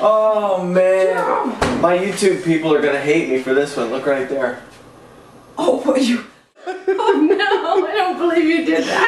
Oh man, yeah. My YouTube people are gonna hate me for this one. Look right there. Oh, what you? Oh no, I don't believe you did that.